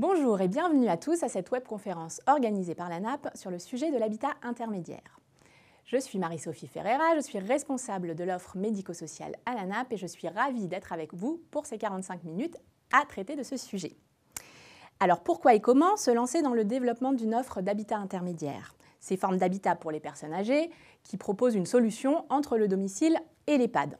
Bonjour et bienvenue à tous à cette webconférence organisée par la NAP sur le sujet de l'habitat intermédiaire. Je suis Marie-Sophie Ferreira, je suis responsable de l'offre médico-sociale à la NAP et je suis ravie d'être avec vous pour ces 45 minutes à traiter de ce sujet. Alors pourquoi et comment se lancer dans le développement d'une offre d'habitat intermédiaire? Ces formes d'habitat pour les personnes âgées qui proposent une solution entre le domicile et l'EHPAD.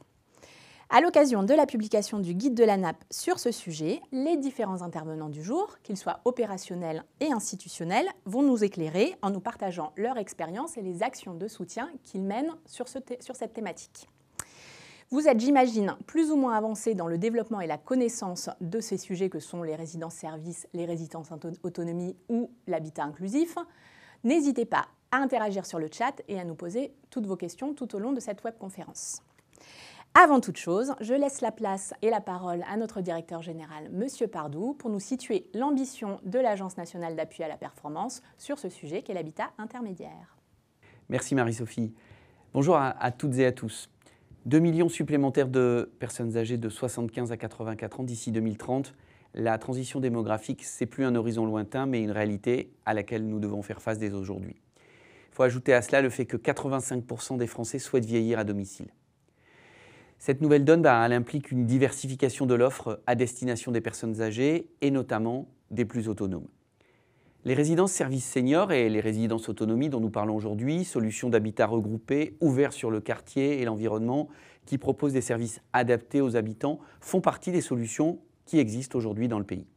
À l'occasion de la publication du guide de la NAP sur ce sujet, les différents intervenants du jour, qu'ils soient opérationnels et institutionnels, vont nous éclairer en nous partageant leur expérience et les actions de soutien qu'ils mènent sur cette thématique. Vous êtes, j'imagine, plus ou moins avancés dans le développement et la connaissance de ces sujets que sont les résidences-services, les résidences autonomie ou l'habitat inclusif. N'hésitez pas à interagir sur le chat et à nous poser toutes vos questions tout au long de cette webconférence. Avant toute chose, je laisse la place et la parole à notre directeur général, Monsieur Pardou, pour nous situer l'ambition de l'Agence nationale d'appui à la performance sur ce sujet qu'est l'habitat intermédiaire. Merci Marie-Sophie. Bonjour à toutes et à tous. 2 millions supplémentaires de personnes âgées de 75 à 84 ans d'ici 2030. La transition démographique, c'est plus un horizon lointain, mais une réalité à laquelle nous devons faire face dès aujourd'hui. Il faut ajouter à cela le fait que 85% des Français souhaitent vieillir à domicile. Cette nouvelle donne, elle implique une diversification de l'offre à destination des personnes âgées et notamment des plus autonomes. Les résidences services seniors et les résidences autonomie dont nous parlons aujourd'hui, solutions d'habitat regroupées, ouvertes sur le quartier et l'environnement, qui proposent des services adaptés aux habitants, font partie des solutions qui existent aujourd'hui dans le pays.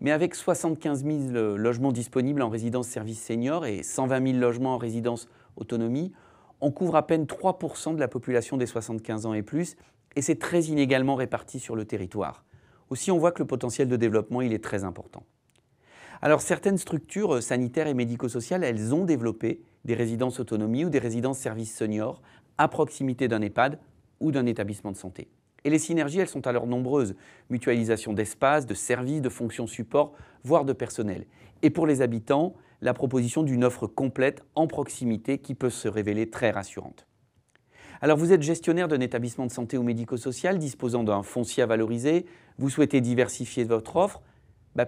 Mais avec 75 000 logements disponibles en résidences services seniors et 120 000 logements en résidences autonomie, on couvre à peine 3% de la population des 75 ans et plus, et c'est très inégalement réparti sur le territoire. Aussi, on voit que le potentiel de développement, il est très important. Alors, certaines structures sanitaires et médico-sociales, elles ont développé des résidences autonomie ou des résidences services seniors à proximité d'un EHPAD ou d'un établissement de santé. Et les synergies, elles sont alors nombreuses. Mutualisation d'espaces, de services, de fonctions support, voire de personnel. Et pour les habitants, la proposition d'une offre complète en proximité qui peut se révéler très rassurante. Alors vous êtes gestionnaire d'un établissement de santé ou médico-social disposant d'un foncier à valoriser, vous souhaitez diversifier votre offre,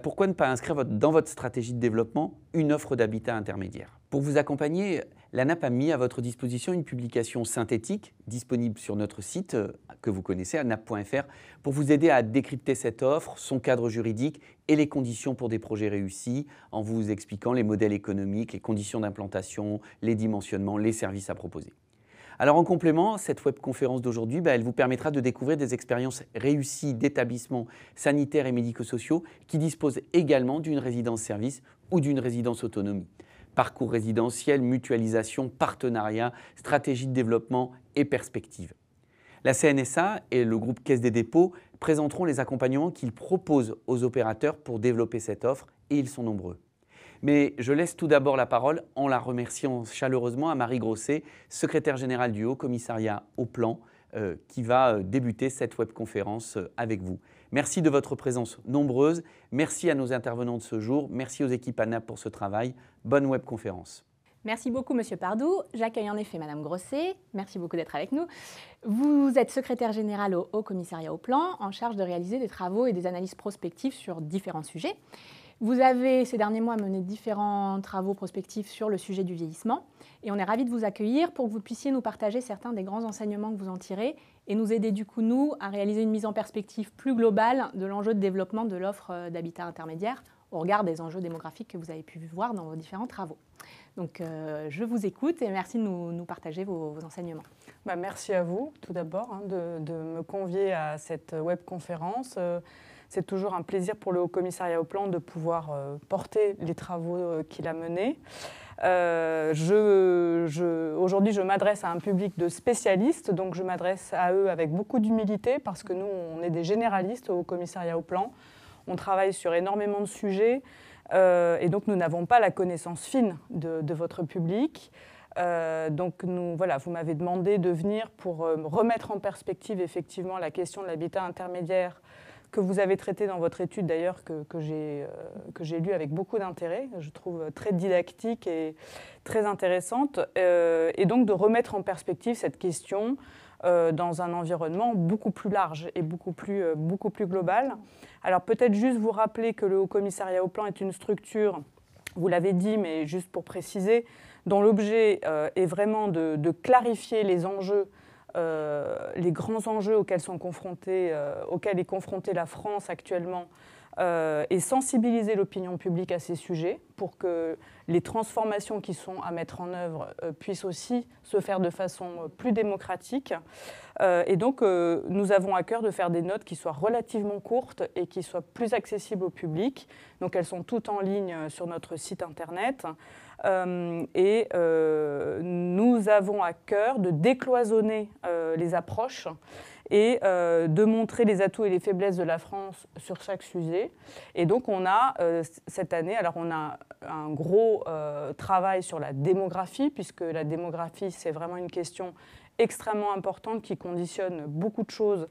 pourquoi ne pas inscrire dans votre stratégie de développement une offre d'habitat intermédiaire? Pour vous accompagner, la NAP a mis à votre disposition une publication synthétique disponible sur notre site que vous connaissez à nap.fr pour vous aider à décrypter cette offre, son cadre juridique et les conditions pour des projets réussis en vous expliquant les modèles économiques, les conditions d'implantation, les dimensionnements, les services à proposer. Alors en complément, cette webconférence d'aujourd'hui, elle vous permettra de découvrir des expériences réussies d'établissements sanitaires et médico-sociaux qui disposent également d'une résidence-service ou d'une résidence autonomie. Parcours résidentiel, mutualisation, partenariat, stratégie de développement et perspectives. La CNSA et le groupe Caisse des dépôts présenteront les accompagnements qu'ils proposent aux opérateurs pour développer cette offre et ils sont nombreux. Mais je laisse tout d'abord la parole en la remerciant chaleureusement à Marie Grosset, secrétaire générale du Haut-Commissariat au Plan, qui va débuter cette webconférence avec vous. Merci de votre présence nombreuse, merci à nos intervenants de ce jour, merci aux équipes ANAP pour ce travail. Bonne webconférence. Merci beaucoup, Monsieur Pardou. J'accueille en effet Madame Grosset. Merci beaucoup d'être avec nous. Vous êtes secrétaire générale au Haut-Commissariat au Plan, en charge de réaliser des travaux et des analyses prospectives sur différents sujets. Vous avez, ces derniers mois, mené différents travaux prospectifs sur le sujet du vieillissement et on est ravis de vous accueillir pour que vous puissiez nous partager certains des grands enseignements que vous en tirez et nous aider, du coup, nous, à réaliser une mise en perspective plus globale de l'enjeu de développement de l'offre d'habitat intermédiaire au regard des enjeux démographiques que vous avez pu voir dans vos différents travaux. Donc, je vous écoute et merci de nous partager vos enseignements. Merci à vous, tout d'abord, de me convier à cette webconférence. C'est toujours un plaisir pour le Haut-Commissariat au Plan de pouvoir porter les travaux qu'il a menés. Aujourd'hui, je m'adresse à un public de spécialistes, donc je m'adresse à eux avec beaucoup d'humilité parce que nous, on est des généralistes au Haut-Commissariat au Plan. On travaille sur énormément de sujets et donc nous n'avons pas la connaissance fine de votre public. Donc voilà, vous m'avez demandé de venir pour remettre en perspective effectivement la question de l'habitat intermédiaire que vous avez traité dans votre étude d'ailleurs, que j'ai lu avec beaucoup d'intérêt, je trouve très didactique et très intéressante, et donc de remettre en perspective cette question dans un environnement beaucoup plus large et beaucoup plus global. Alors peut-être juste vous rappeler que le Haut Commissariat au Plan est une structure, vous l'avez dit, mais juste pour préciser, dont l'objet est vraiment de clarifier les enjeux, les grands enjeux auxquels sont confrontés, auxquels est confrontée la France actuellement, et sensibiliser l'opinion publique à ces sujets pour que les transformations qui sont à mettre en œuvre puissent aussi se faire de façon plus démocratique. Et donc, nous avons à cœur de faire des notes qui soient relativement courtes et qui soient plus accessibles au public. Donc, elles sont toutes en ligne sur notre site internet. Et nous avons à cœur de décloisonner les approches et de montrer les atouts et les faiblesses de la France sur chaque sujet. Et donc on a cette année, alors on a un gros travail sur la démographie, puisque la démographie c'est vraiment une question extrêmement importante qui conditionne beaucoup de choses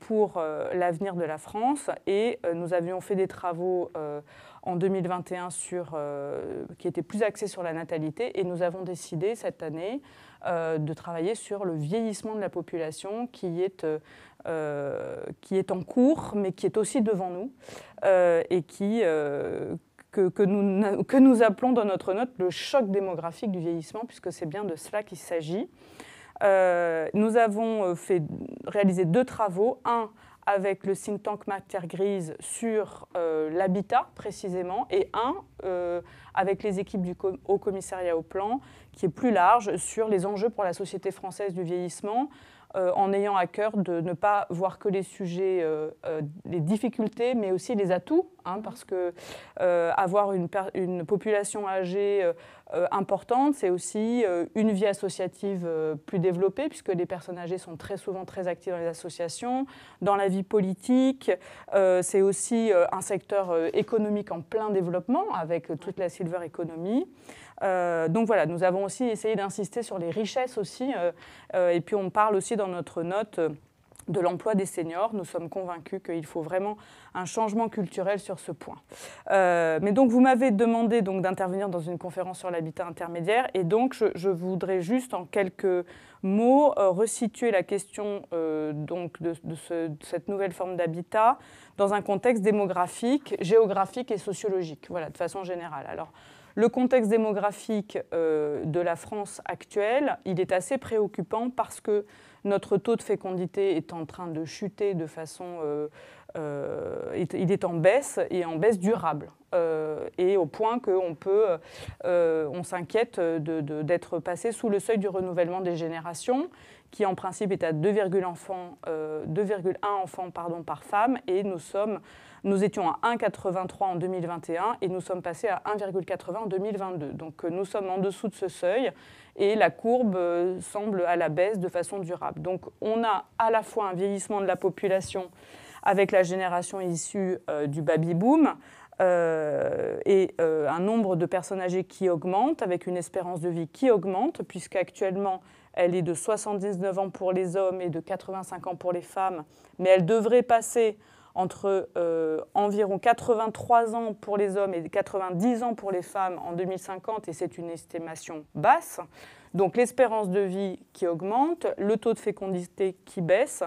pour l'avenir de la France. Et nous avions fait des travaux en 2021 sur, qui étaient plus axés sur la natalité, et nous avons décidé cette année de travailler sur le vieillissement de la population qui est en cours, mais qui est aussi devant nous, et que nous appelons dans notre note le choc démographique du vieillissement, puisque c'est bien de cela qu'il s'agit. Nous avons réalisé deux travaux, un avec le think tank Matière Grise sur l'habitat précisément, et un avec les équipes du Haut Commissariat au Plan, qui est plus large, sur les enjeux pour la société française du vieillissement, en ayant à cœur de ne pas voir que les sujets, les difficultés, mais aussi les atouts, hein, parce que avoir une population âgée importante, c'est aussi une vie associative plus développée, puisque les personnes âgées sont très souvent très actives dans les associations, dans la vie politique, c'est aussi un secteur économique en plein développement, avec toute la silver economy. Donc voilà, nous avons aussi essayé d'insister sur les richesses aussi, et puis on parle aussi dans notre note de l'emploi des seniors. Nous sommes convaincus qu'il faut vraiment un changement culturel sur ce point. Mais donc vous m'avez demandé d'intervenir dans une conférence sur l'habitat intermédiaire, et donc je voudrais juste en quelques mots resituer la question donc de cette nouvelle forme d'habitat dans un contexte démographique, géographique et sociologique, voilà, de façon générale. Alors, le contexte démographique de la France actuelle, il est assez préoccupant parce que notre taux de fécondité est en train de chuter de façon... il est en baisse, et en baisse durable. Et au point qu'on s'inquiète d'être passé sous le seuil du renouvellement des générations, qui en principe est à 2,1 enfants par femme, et nous étions à 1,83 en 2021 et nous sommes passés à 1,80 en 2022. Donc nous sommes en dessous de ce seuil et la courbe semble à la baisse de façon durable. Donc on a à la fois un vieillissement de la population avec la génération issue du baby-boom, et un nombre de personnes âgées qui augmente, avec une espérance de vie qui augmente, puisqu'actuellement elle est de 79 ans pour les hommes et de 85 ans pour les femmes, mais elle devrait passer entre environ 83 ans pour les hommes et 90 ans pour les femmes en 2050, et c'est une estimation basse. Donc l'espérance de vie qui augmente, le taux de fécondité qui baisse,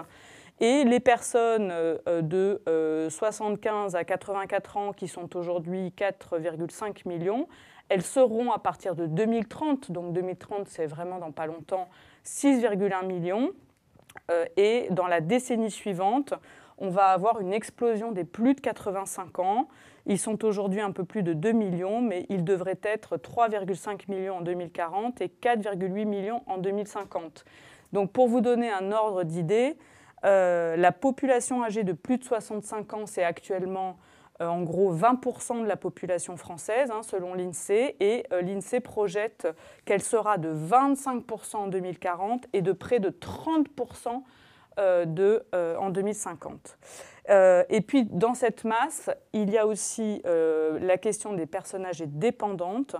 et les personnes de 75 à 84 ans, qui sont aujourd'hui 4,5 millions, elles seront à partir de 2030, donc 2030 c'est vraiment dans pas longtemps, 6,1 millions. Et dans la décennie suivante, on va avoir une explosion des plus de 85 ans. Ils sont aujourd'hui un peu plus de 2 millions, mais ils devraient être 3,5 millions en 2040 et 4,8 millions en 2050. Donc pour vous donner un ordre d'idée, la population âgée de plus de 65 ans, c'est actuellement en gros 20% de la population française, hein, selon l'INSEE, et l'INSEE projette qu'elle sera de 25% en 2040 et de près de 30% en 2050. Et puis dans cette masse, il y a aussi la question des personnes âgées dépendantes,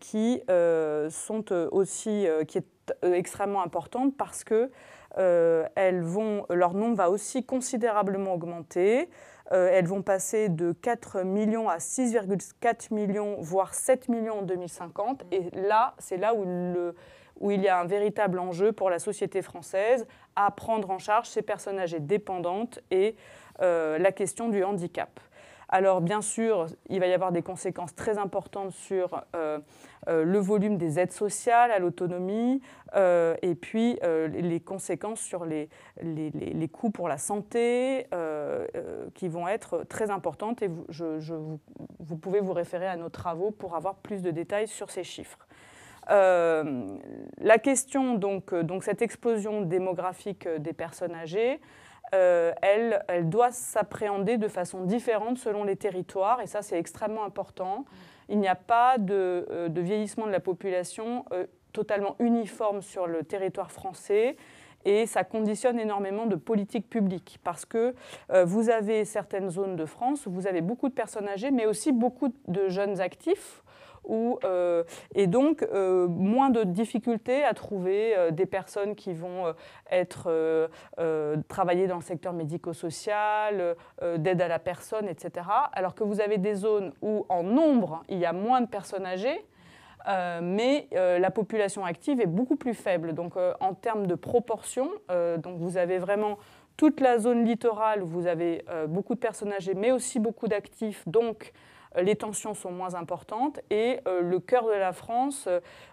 qui est extrêmement importante parce que leur nombre va aussi considérablement augmenter. Elles vont passer de 4 millions à 6,4 millions, voire 7 millions en 2050. Et là, c'est là où où il y a un véritable enjeu pour la société française à prendre en charge ces personnes âgées dépendantes et la question du handicap. Alors bien sûr, il va y avoir des conséquences très importantes sur le volume des aides sociales à l'autonomie et puis les conséquences sur les coûts pour la santé qui vont être très importantes. Et vous pouvez vous référer à nos travaux pour avoir plus de détails sur ces chiffres. La question, donc cette explosion démographique des personnes âgées, elle doit s'appréhender de façon différente selon les territoires, et ça c'est extrêmement important. Il n'y a pas de vieillissement de la population totalement uniforme sur le territoire français, et ça conditionne énormément de politiques publiques, parce que vous avez certaines zones de France où vous avez beaucoup de personnes âgées, mais aussi beaucoup de jeunes actifs, et donc moins de difficultés à trouver des personnes qui vont travailler dans le secteur médico-social, d'aide à la personne, etc. Alors que vous avez des zones où, en nombre, il y a moins de personnes âgées, mais la population active est beaucoup plus faible. Donc en termes de proportion, donc vous avez vraiment toute la zone littorale où vous avez beaucoup de personnes âgées, mais aussi beaucoup d'actifs, donc les tensions sont moins importantes, et le cœur de la France,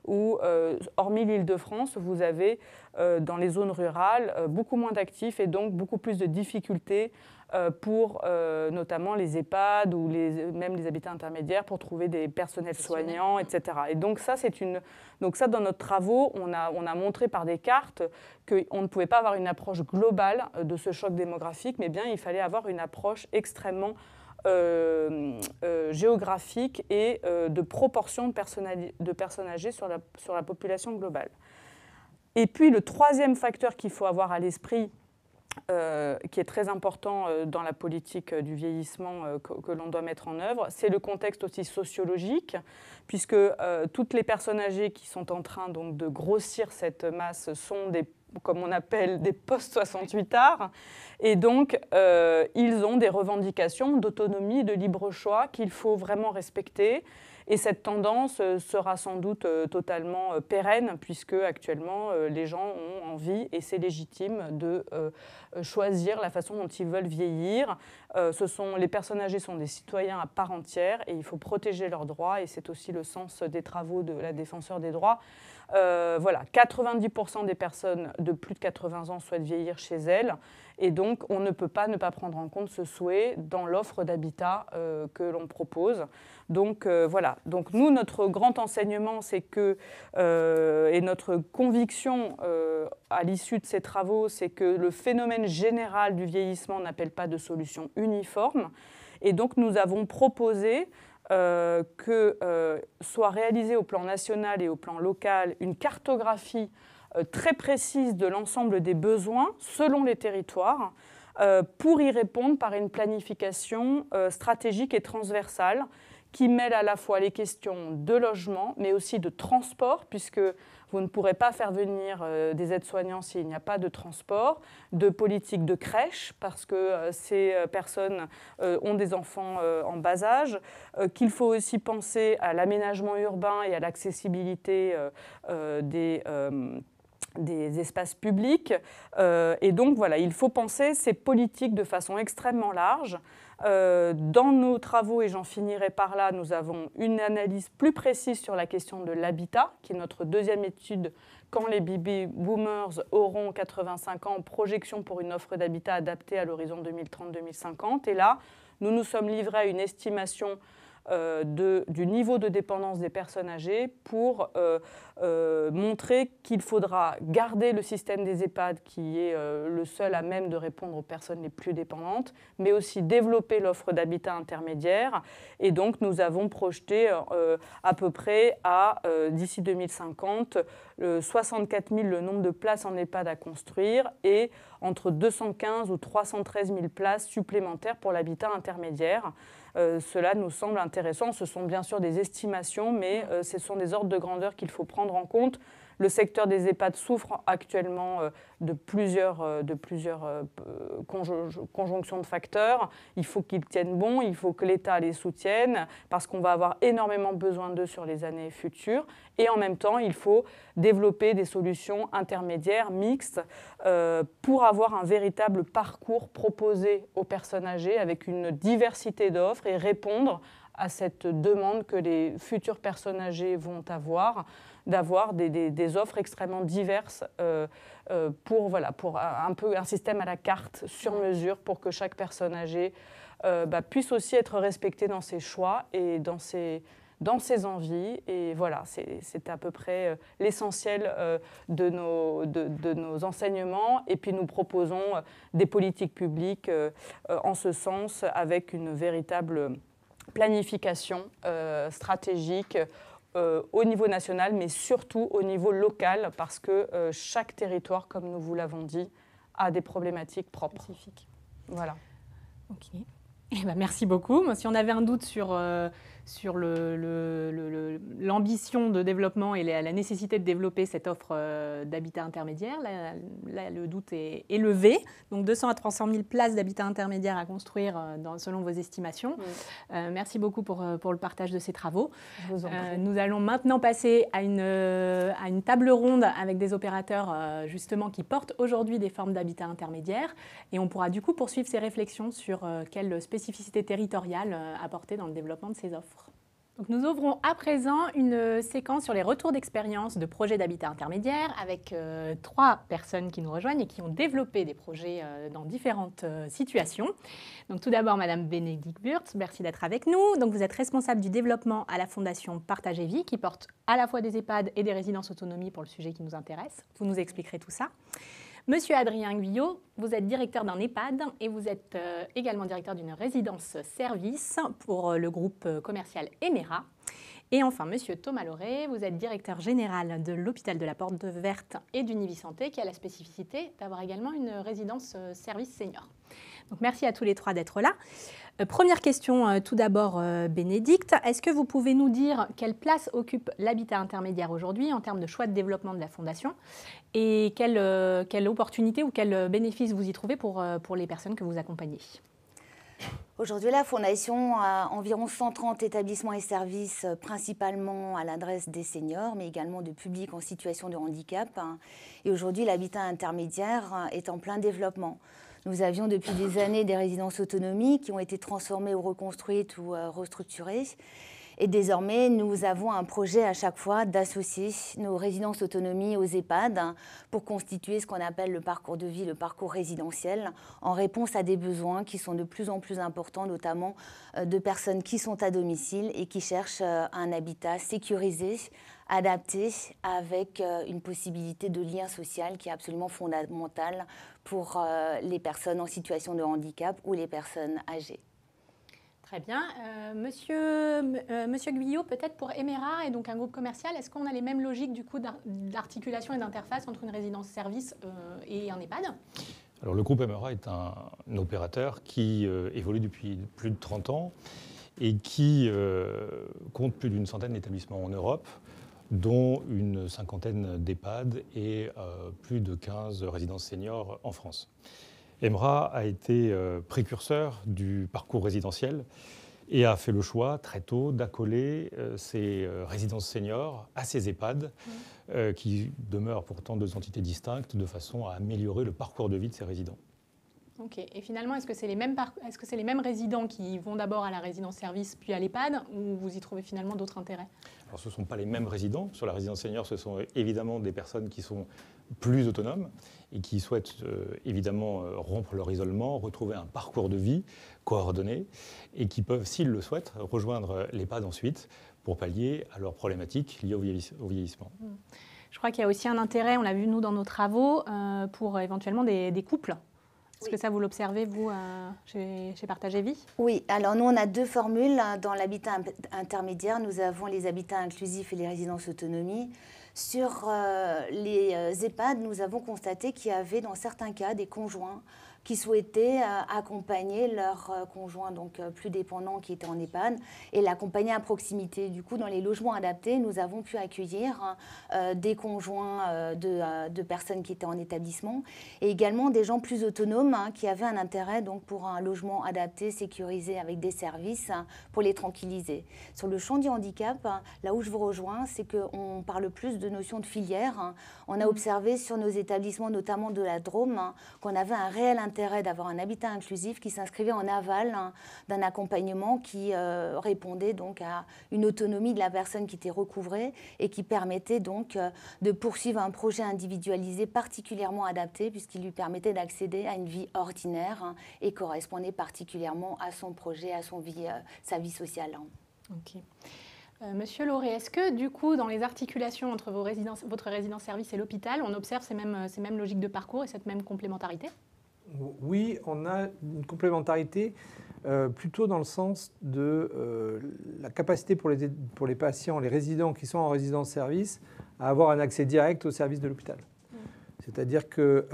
où, hormis l'Île-de-France, vous avez dans les zones rurales beaucoup moins d'actifs et donc beaucoup plus de difficultés pour notamment les EHPAD ou même les habitats intermédiaires pour trouver des personnels soignants, etc. Et donc ça, dans nos travaux, on a montré par des cartes qu'on ne pouvait pas avoir une approche globale de ce choc démographique, mais bien il fallait avoir une approche extrêmement géographique et de proportion de personnes âgées sur la population globale. Et puis le troisième facteur qu'il faut avoir à l'esprit, qui est très important dans la politique du vieillissement que l'on doit mettre en œuvre, c'est le contexte aussi sociologique, puisque toutes les personnes âgées qui sont en train donc, de grossir cette masse sont des, comme on appelle, des post-68ards, et donc ils ont des revendications d'autonomie, de libre choix qu'il faut vraiment respecter. Et cette tendance sera sans doute totalement pérenne, puisque actuellement les gens ont envie, et c'est légitime, de choisir la façon dont ils veulent vieillir. Les personnes âgées sont des citoyens à part entière et il faut protéger leurs droits, et c'est aussi le sens des travaux de la Défenseure des droits. Voilà, 90% des personnes de plus de 80 ans souhaitent vieillir chez elles, et donc on ne peut pas ne pas prendre en compte ce souhait dans l'offre d'habitat que l'on propose. Donc voilà, donc nous, notre grand enseignement, c'est que, et notre conviction à l'issue de ces travaux, c'est que le phénomène général du vieillissement n'appelle pas de solution uniforme, et donc nous avons proposé que soit réalisée au plan national et au plan local une cartographie très précise de l'ensemble des besoins selon les territoires pour y répondre par une planification stratégique et transversale qui mêle à la fois les questions de logement mais aussi de transport, puisque vous ne pourrez pas faire venir des aides-soignants s'il n'y a pas de transport, de politique de crèche, parce que ces personnes ont des enfants en bas âge, qu'il faut aussi penser à l'aménagement urbain et à l'accessibilité des espaces publics. Et donc voilà, il faut penser ces politiques de façon extrêmement large. Dans nos travaux, et j'en finirai par là, nous avons une analyse plus précise sur la question de l'habitat, qui est notre deuxième étude, quand les baby boomers auront 85 ans, projection pour une offre d'habitat adaptée à l'horizon 2030-2050. Et là, nous nous sommes livrés à une estimation du niveau de dépendance des personnes âgées pour montrer qu'il faudra garder le système des EHPAD, qui est le seul à même de répondre aux personnes les plus dépendantes, mais aussi développer l'offre d'habitat intermédiaire. Et donc nous avons projeté à peu près d'ici 2050, 64 000 le nombre de places en EHPAD à construire, et entre 215 ou 313 000 places supplémentaires pour l'habitat intermédiaire. Cela nous semble intéressant. Ce sont bien sûr des estimations, mais ce sont des ordres de grandeur qu'il faut prendre en compte. Le secteur des EHPAD souffre actuellement de plusieurs conjonctions de facteurs. Il faut qu'ils tiennent bon, il faut que l'État les soutienne, parce qu'on va avoir énormément besoin d'eux sur les années futures. Et en même temps, il faut développer des solutions intermédiaires, mixtes, pour avoir un véritable parcours proposé aux personnes âgées avec une diversité d'offres et répondre à cette demande que les futures personnes âgées vont avoir, d'avoir des offres extrêmement diverses pour un peu un système à la carte, sur mesure, pour que chaque personne âgée puisse aussi être respectée dans ses choix et dans ses envies. Et voilà, c'est à peu près l'essentiel de nos enseignements. Et puis nous proposons des politiques publiques en ce sens, avec une véritable planification stratégique au niveau national, mais surtout au niveau local, parce que chaque territoire, comme nous vous l'avons dit, a des problématiques propres. Spécifique. Voilà. Ok. Eh ben, merci beaucoup. Moi, si on avait un doute sur l'ambition de développement et la nécessité de développer cette offre d'habitat intermédiaire, là, le doute est levé. Donc 200 à 300 000 places d'habitat intermédiaire à construire selon vos estimations. Oui. Merci beaucoup pour le partage de ces travaux. Nous allons maintenant passer à une table ronde avec des opérateurs justement qui portent aujourd'hui des formes d'habitat intermédiaire, et on pourra du coup poursuivre ces réflexions sur quelle spécificité territoriale apporter dans le développement de ces offres. Donc nous ouvrons à présent une séquence sur les retours d'expérience de projets d'habitat intermédiaire avec trois personnes qui nous rejoignent et qui ont développé des projets dans différentes situations. Donc tout d'abord, Madame Bénédicte Burtz, merci d'être avec nous. Donc vous êtes responsable du développement à la Fondation Partage et Vie, qui porte à la fois des EHPAD et des résidences autonomie pour le sujet qui nous intéresse. Vous nous expliquerez tout ça. Monsieur Adrien Guyot, vous êtes directeur d'un EHPAD et vous êtes également directeur d'une résidence service pour le groupe commercial Emera. Et enfin, Monsieur Thomas Lauré, vous êtes directeur général de l'hôpital de la Porte de Verte et d'Univi Santé, qui a la spécificité d'avoir également une résidence service senior. Donc merci à tous les trois d'être là. Première question tout d'abord, Bénédicte. Est-ce que vous pouvez nous dire quelle place occupe l'habitat intermédiaire aujourd'hui en termes de choix de développement de la Fondation, et quelle opportunité ou quel bénéfice vous y trouvez pour les personnes que vous accompagnez ? Aujourd'hui, la Fondation a environ 130 établissements et services, principalement à l'adresse des seniors, mais également de publics en situation de handicap. Et aujourd'hui, l'habitat intermédiaire est en plein développement. Nous avions depuis des années des résidences autonomies qui ont été transformées ou reconstruites ou restructurées. Et désormais, nous avons un projet à chaque fois d'associer nos résidences autonomie aux EHPAD pour constituer ce qu'on appelle le parcours de vie, le parcours résidentiel, en réponse à des besoins qui sont de plus en plus importants, notamment de personnes qui sont à domicile et qui cherchent un habitat sécurisé, adapté, avec une possibilité de lien social qui est absolument fondamentale pour les personnes en situation de handicap ou les personnes âgées. Très bien. Monsieur Guyot, peut-être pour Emera et donc un groupe commercial, est-ce qu'on a les mêmes logiques du coup d'articulation et d'interface entre une résidence-service et un EHPAD ? Alors, le groupe Emera est un opérateur qui évolue depuis plus de 30 ans et qui compte plus d'une centaine d'établissements en Europe, dont une cinquantaine d'EHPAD et plus de 15 résidences seniors en France. Emera a été précurseur du parcours résidentiel et a fait le choix très tôt d'accoler ses résidences seniors à ses EHPAD, qui demeurent pourtant deux entités distinctes, de façon à améliorer le parcours de vie de ses résidents. Ok. Et finalement, est-ce que c'est les mêmes résidents qui vont d'abord à la résidence-service puis à l'EHPAD, ou vous y trouvez finalement d'autres intérêts ? Alors, ce ne sont pas les mêmes résidents. Sur la résidence senior, ce sont évidemment des personnes qui sont plus autonomes et qui souhaitent évidemment rompre leur isolement, retrouver un parcours de vie coordonné, et qui peuvent, s'ils le souhaitent, rejoindre l'EHPAD ensuite pour pallier à leurs problématiques liées au vieillissement. Je crois qu'il y a aussi un intérêt, on l'a vu nous dans nos travaux, pour éventuellement des couples. Est-ce que ça, vous l'observez, vous, chez Partage et Vie ? Oui. Alors, nous, on a deux formules. Dans l'habitat intermédiaire, nous avons les habitats inclusifs et les résidences autonomie. Sur les EHPAD, nous avons constaté qu'il y avait, dans certains cas, des conjoints qui souhaitaient accompagner leur conjoint, donc plus dépendant, qui était en EHPAD, et l'accompagner à proximité. Du coup, dans les logements adaptés, nous avons pu accueillir des conjoints de personnes qui étaient en établissement, et également des gens plus autonomes qui avaient un intérêt donc, pour un logement adapté, sécurisé, avec des services pour les tranquilliser. Sur le champ du handicap, là où je vous rejoins, c'est qu'on parle plus de notion de filière. On a observé sur nos établissements, notamment de la Drôme, qu'on avait un réel intérêt d'avoir un habitat inclusif qui s'inscrivait en aval d'un accompagnement qui répondait donc à une autonomie de la personne qui était recouvrée et qui permettait donc de poursuivre un projet individualisé particulièrement adapté puisqu'il lui permettait d'accéder à une vie ordinaire et correspondait particulièrement à son projet, à son vie, sa vie sociale. Ok. Monsieur Lauré, est-ce que du coup, dans les articulations entre vos résidences, votre résidence-service et l'hôpital, on observe ces mêmes logiques de parcours et cette même complémentarité ? Oui, on a une complémentarité plutôt dans le sens de la capacité pour les patients, les résidents qui sont en résidence-service, à avoir un accès direct aux services de l'hôpital. C'est-à-dire que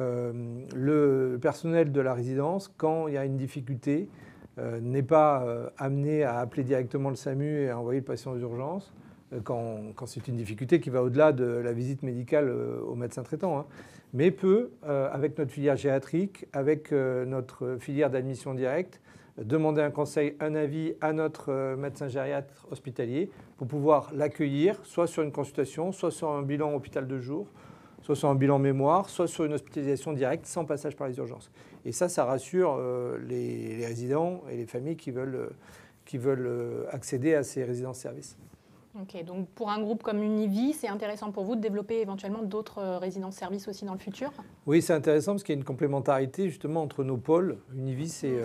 le personnel de la résidence, quand il y a une difficulté, n'est pas amené à appeler directement le SAMU et à envoyer le patient aux urgences quand c'est une difficulté qui va au-delà de la visite médicale au médecin traitant. Hein. Mais peut, avec notre filière gériatrique, avec notre filière d'admission directe, demander un conseil, un avis à notre médecin gériatre hospitalier pour pouvoir l'accueillir, soit sur une consultation, soit sur un bilan hôpital de jour, soit sur un bilan mémoire, soit sur une hospitalisation directe sans passage par les urgences. Et ça, ça rassure les résidents et les familles qui veulent accéder à ces résidences-services. Ok, donc pour un groupe comme Univie, c'est intéressant pour vous de développer éventuellement d'autres résidences-services aussi dans le futur? Oui, c'est intéressant parce qu'il y a une complémentarité justement entre nos pôles. Univie, c'est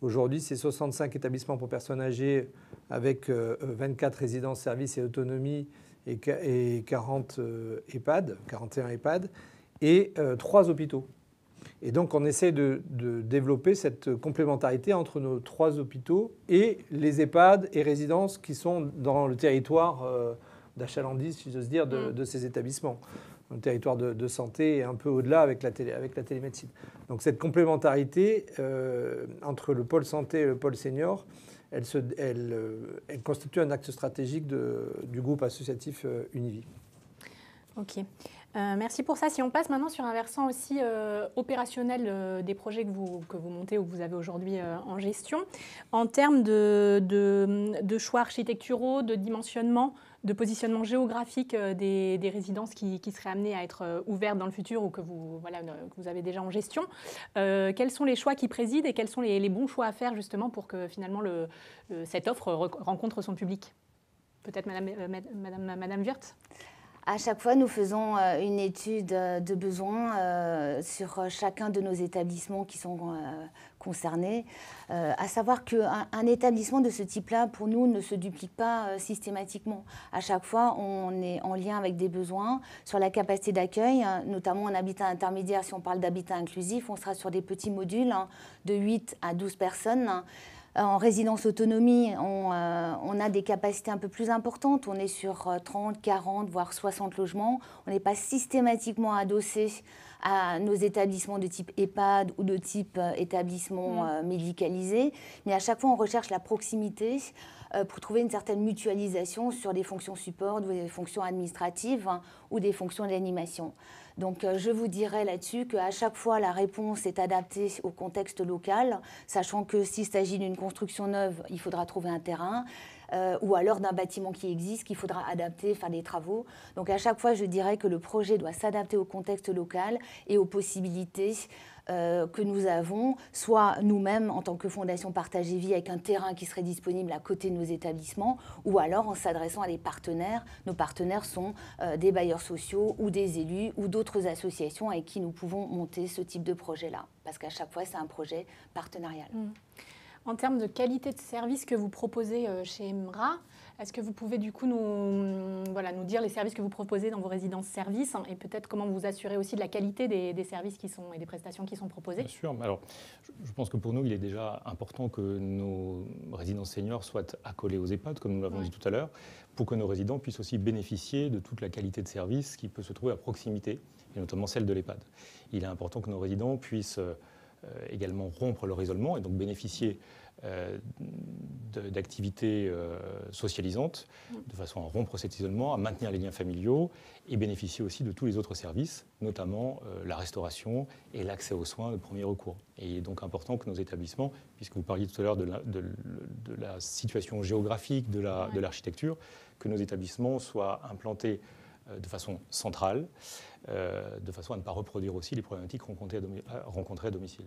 aujourd'hui, c'est 65 établissements pour personnes âgées avec 24 résidences-services et autonomie, et 41 EHPAD, et 3 hôpitaux. Et donc, on essaie de développer cette complémentarité entre nos 3 hôpitaux et les EHPAD et résidences qui sont dans le territoire d'achalandise, si j'ose dire, de ces établissements. Le territoire de santé et un peu au-delà avec la télémédecine. Donc, cette complémentarité entre le pôle santé et le pôle senior, elle constitue un axe stratégique du groupe associatif Univie. Ok. Merci pour ça. Si on passe maintenant sur un versant aussi opérationnel des projets que vous montez ou que vous avez aujourd'hui en gestion, en termes de choix architecturaux, de dimensionnement, de positionnement géographique des résidences qui seraient amenées à être ouvertes dans le futur ou que vous avez déjà en gestion. Quels sont les choix qui président et quels sont les bons choix à faire justement pour que finalement cette offre rencontre son public? Peut-être Madame Wirth. À chaque fois, nous faisons une étude de besoin sur chacun de nos établissements qui sont concernés. À savoir qu'un établissement de ce type-là, pour nous, ne se duplique pas systématiquement. À chaque fois, on est en lien avec des besoins sur la capacité d'accueil, notamment en habitat intermédiaire. Si on parle d'habitat inclusif, on sera sur des petits modules de 8 à 12 personnes. En résidence autonomie, on a des capacités un peu plus importantes. On est sur 30, 40, voire 60 logements. On n'est pas systématiquement adossé à nos établissements de type EHPAD ou de type établissement médicalisé. Mais à chaque fois, on recherche la proximité pour trouver une certaine mutualisation sur des fonctions support, des fonctions administratives ou des fonctions d'animation. Donc, je vous dirais là-dessus qu'à chaque fois, la réponse est adaptée au contexte local, sachant que s'il s'agit d'une construction neuve, il faudra trouver un terrain, ou alors d'un bâtiment qui existe, qu'il faudra adapter, faire des travaux. Donc, à chaque fois, je dirais que le projet doit s'adapter au contexte local et aux possibilités que nous avons, soit nous-mêmes en tant que Fondation Partager Vie avec un terrain qui serait disponible à côté de nos établissements, ou alors en s'adressant à des partenaires. Nos partenaires sont des bailleurs sociaux ou des élus ou d'autres associations avec qui nous pouvons monter ce type de projet-là. Parce qu'à chaque fois, c'est un projet partenarial. En termes de qualité de service que vous proposez chez EMRA, est-ce que vous pouvez du coup nous dire les services que vous proposez dans vos résidences-services et peut-être comment vous assurez aussi de la qualité des services qui sont, et des prestations qui sont proposées? Bien sûr. Alors, je pense que pour nous, il est déjà important que nos résidences seniors soient accolées aux EHPAD, comme nous l'avons dit tout à l'heure, pour que nos résidents puissent aussi bénéficier de toute la qualité de service qui peut se trouver à proximité, et notamment celle de l'EHPAD. Il est important que nos résidents puissent également rompre leur isolement et donc bénéficier d'activités socialisantes, de façon à rompre cet isolement, à maintenir les liens familiaux et bénéficier aussi de tous les autres services, notamment la restauration et l'accès aux soins de premier recours. Et il est donc important que nos établissements, puisque vous parliez tout à l'heure de la situation géographique de l'architecture, que nos établissements soient implantés de façon centrale, de façon à ne pas reproduire aussi les problématiques rencontrées à domicile.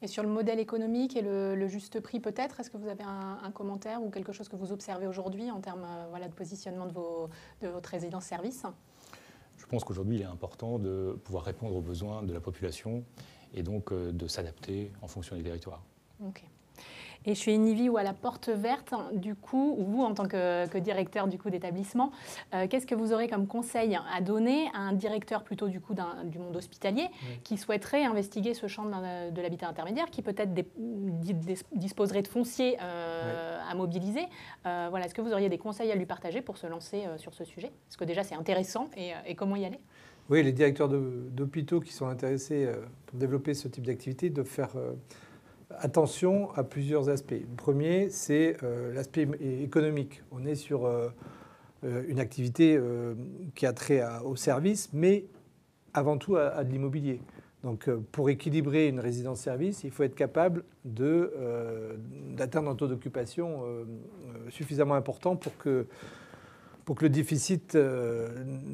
Et sur le modèle économique et le juste prix peut-être, est-ce que vous avez un commentaire ou quelque chose que vous observez aujourd'hui en termes de positionnement de votre résidence-service ? Je pense qu'aujourd'hui, il est important de pouvoir répondre aux besoins de la population et donc de s'adapter en fonction des territoires. Okay. Et chez Inivie ou à la Porte Verte, du coup, vous en tant que directeur d'établissement, qu'est-ce que vous aurez comme conseil à donner à un directeur plutôt du monde hospitalier qui souhaiterait investiguer ce champ de l'habitat intermédiaire, qui peut-être disposerait de foncier à mobiliser. Est-ce que vous auriez des conseils à lui partager pour se lancer sur ce sujet? Parce que déjà, c'est intéressant et comment y aller? Oui, les directeurs d'hôpitaux qui sont intéressés pour développer ce type d'activité doivent faire... attention à plusieurs aspects. Le premier, c'est l'aspect économique. On est sur une activité qui a trait au service, mais avant tout à de l'immobilier. Donc pour équilibrer une résidence-service, il faut être capable d'atteindre un taux d'occupation suffisamment important pour que le déficit,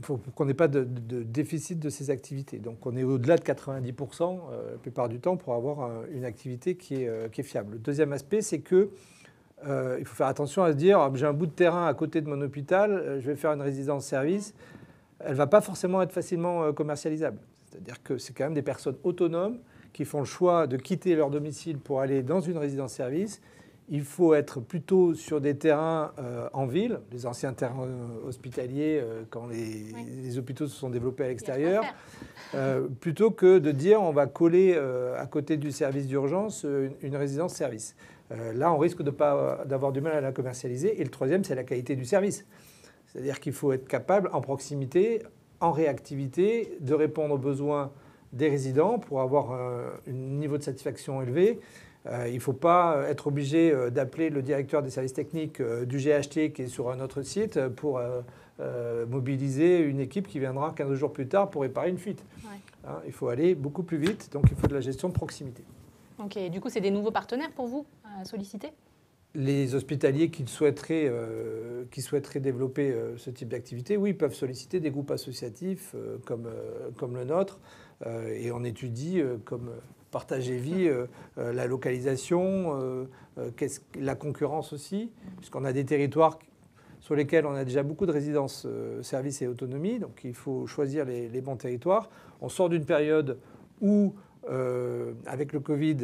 pour qu'on n'ait pas de déficit de ces activités. Donc on est au-delà de 90% la plupart du temps pour avoir une activité qui est fiable. Le deuxième aspect, c'est que il faut faire attention à se dire, j'ai un bout de terrain à côté de mon hôpital, je vais faire une résidence-service, elle ne va pas forcément être facilement commercialisable. C'est-à-dire que c'est quand même des personnes autonomes qui font le choix de quitter leur domicile pour aller dans une résidence-service. Il faut être plutôt sur des terrains en ville, les anciens terrains hospitaliers quand les hôpitaux se sont développés à l'extérieur, plutôt que de dire on va coller à côté du service d'urgence une résidence-service. Là, on risque d'avoir du mal à la commercialiser. Et le troisième, c'est la qualité du service. C'est-à-dire qu'il faut être capable, en proximité, en réactivité, de répondre aux besoins des résidents pour avoir un niveau de satisfaction élevé. Il ne faut pas être obligé d'appeler le directeur des services techniques du GHT qui est sur un autre site pour mobiliser une équipe qui viendra 15 jours plus tard pour réparer une fuite. Ouais. Hein, il faut aller beaucoup plus vite, donc il faut de la gestion de proximité. Ok, du coup, c'est des nouveaux partenaires pour vous à solliciter ? Les hospitaliers qui souhaiteraient développer ce type d'activité, oui, peuvent solliciter des groupes associatifs comme le nôtre. Et on étudie comme... Partager vie, la localisation, la concurrence aussi, puisqu'on a des territoires sur lesquels on a déjà beaucoup de résidences, services et autonomie, donc il faut choisir les bons territoires. On sort d'une période où, avec le Covid,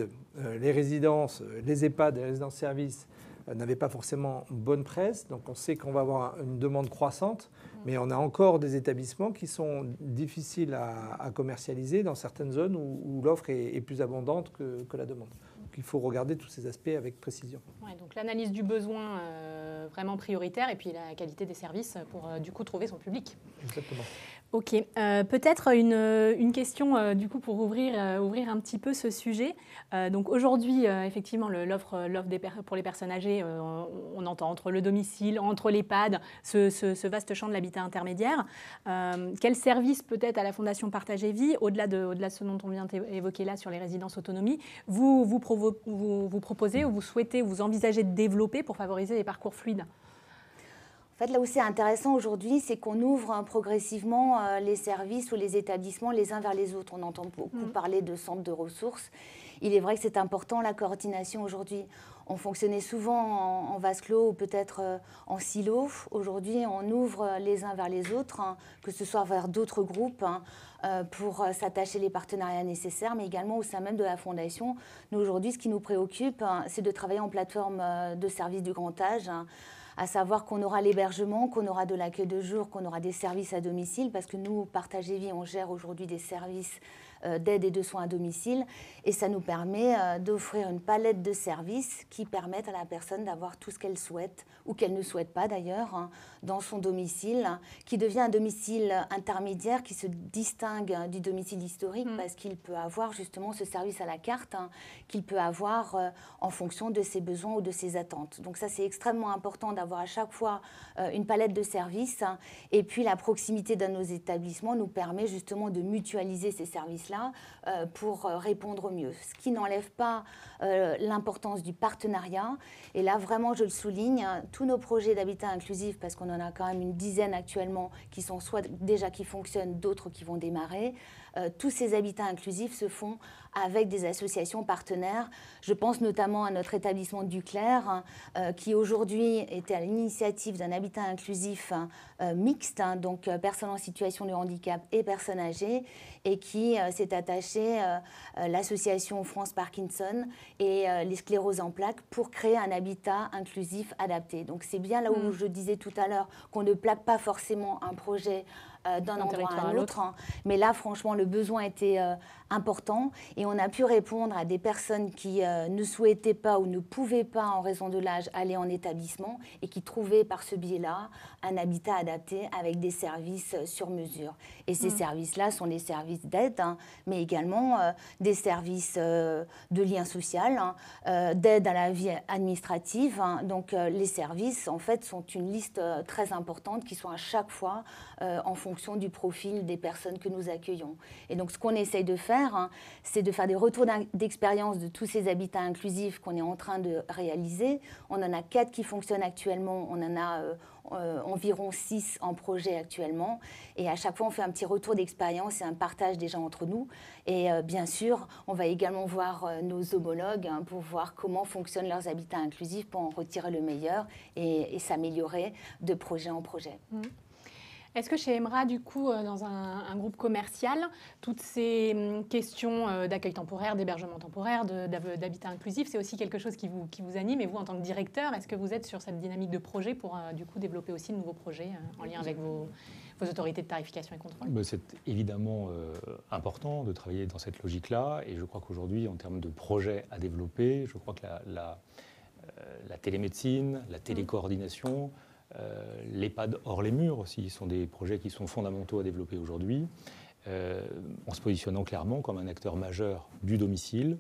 les résidences, les EHPAD, les résidences-services n'avaient pas forcément bonne presse, donc on sait qu'on va avoir une demande croissante, mais on a encore des établissements qui sont difficiles à commercialiser dans certaines zones où l'offre est plus abondante que la demande. Donc il faut regarder tous ces aspects avec précision. Ouais, donc l'analyse du besoin vraiment prioritaire et puis la qualité des services pour du coup trouver son public. Exactement. Ok, peut-être une question du coup pour ouvrir un petit peu ce sujet. Donc aujourd'hui, effectivement, l'offre pour les personnes âgées, on entend entre le domicile, entre l'EHPAD, ce vaste champ de l'habitat intermédiaire. Quel service peut-être à la Fondation Partager Vie, au-delà de ce dont on vient d'évoquer là sur les résidences autonomie, vous proposez ou vous souhaitez, vous envisagez de développer pour favoriser les parcours fluides ? En fait, là où c'est intéressant aujourd'hui, c'est qu'on ouvre progressivement les services ou les établissements les uns vers les autres. On entend beaucoup parler de centres de ressources. Il est vrai que c'est important la coordination aujourd'hui. On fonctionnait souvent en vase clos ou peut-être en silo. Aujourd'hui, on ouvre les uns vers les autres, que ce soit vers d'autres groupes, pour s'attacher les partenariats nécessaires, mais également au sein même de la Fondation. Nous, aujourd'hui, ce qui nous préoccupe, c'est de travailler en plateforme de services du grand âge, à savoir qu'on aura l'hébergement, qu'on aura de l'accueil de jour, qu'on aura des services à domicile, parce que nous, Partager Vie, on gère aujourd'hui des services d'aide et de soins à domicile. Et ça nous permet d'offrir une palette de services qui permettent à la personne d'avoir tout ce qu'elle souhaite ou qu'elle ne souhaite pas d'ailleurs dans son domicile, qui devient un domicile intermédiaire qui se distingue du domicile historique parce qu'il peut avoir justement ce service à la carte qu'il peut avoir en fonction de ses besoins ou de ses attentes. Donc ça, c'est extrêmement important d'avoir à chaque fois une palette de services. Et puis la proximité de nos établissements nous permet justement de mutualiser ces services-là pour répondre au mieux. Ce qui n'enlève pas l'importance du partenariat. Et là, vraiment, je le souligne, tous nos projets d'habitat inclusif, parce qu'on en a quand même une dizaine actuellement qui sont soit déjà qui fonctionnent, d'autres qui vont démarrer. Tous ces habitats inclusifs se font avec des associations partenaires. Je pense notamment à notre établissement Duclerc, qui aujourd'hui était à l'initiative d'un habitat inclusif mixte, donc personnes en situation de handicap et personnes âgées, et qui s'est attaché l'association France Parkinson et les scléroses en plaques pour créer un habitat inclusif adapté. Donc c'est bien là où je disais tout à l'heure qu'on ne plaque pas forcément un projet d'un endroit à un autre. Mais là, franchement, le besoin était important et on a pu répondre à des personnes qui ne souhaitaient pas ou ne pouvaient pas, en raison de l'âge, aller en établissement et qui trouvaient par ce biais-là un habitat adapté avec des services sur mesure. Et ces services-là sont des services d'aide, mais également des services de lien social, d'aide à la vie administrative. Donc les services, en fait, sont une liste très importante qui sont à chaque fois en fonction du profil des personnes que nous accueillons. Et donc, ce qu'on essaye de faire, c'est de faire des retours d'expérience de tous ces habitats inclusifs qu'on est en train de réaliser. On en a 4 qui fonctionnent actuellement, on en a environ 6 en projet actuellement. Et à chaque fois, on fait un petit retour d'expérience et un partage déjà entre nous. Et bien sûr, on va également voir nos homologues pour voir comment fonctionnent leurs habitats inclusifs pour en retirer le meilleur et s'améliorer de projet en projet. Est-ce que chez Emra, du coup, dans un groupe commercial, toutes ces questions d'accueil temporaire, d'hébergement temporaire, d'habitat inclusif, c'est aussi quelque chose qui vous anime? Et vous, en tant que directeur, est-ce que vous êtes sur cette dynamique de projet pour, du coup, développer aussi de nouveaux projets en lien avec vos autorités de tarification et contrôle? C'est évidemment important de travailler dans cette logique-là. Et je crois qu'aujourd'hui, en termes de projets à développer, je crois que la télémédecine, la télécoordination, l'EHPAD hors les murs aussi sont des projets qui sont fondamentaux à développer aujourd'hui, en se positionnant clairement comme un acteur majeur du domicile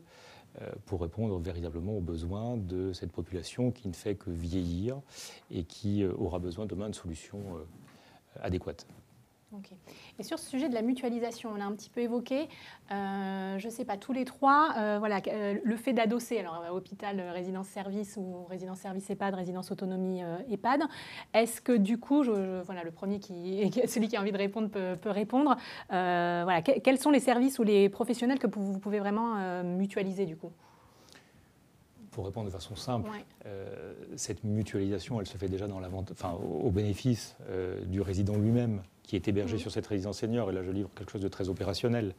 pour répondre véritablement aux besoins de cette population qui ne fait que vieillir et qui aura besoin demain de solutions adéquates. Okay. Et sur ce sujet de la mutualisation, on l'a un petit peu évoqué, je ne sais pas, tous les trois, le fait d'adosser, alors hôpital, résidence-service ou résidence-service EHPAD, résidence-autonomie EHPAD, est-ce que du coup, le premier, celui qui a envie de répondre peut répondre, quels sont les services ou les professionnels que vous pouvez vraiment mutualiser du coup ? Pour répondre de façon simple, cette mutualisation, elle se fait déjà au bénéfice du résident lui-même qui est hébergé sur cette résidence senior. Et là, je livre quelque chose de très opérationnel.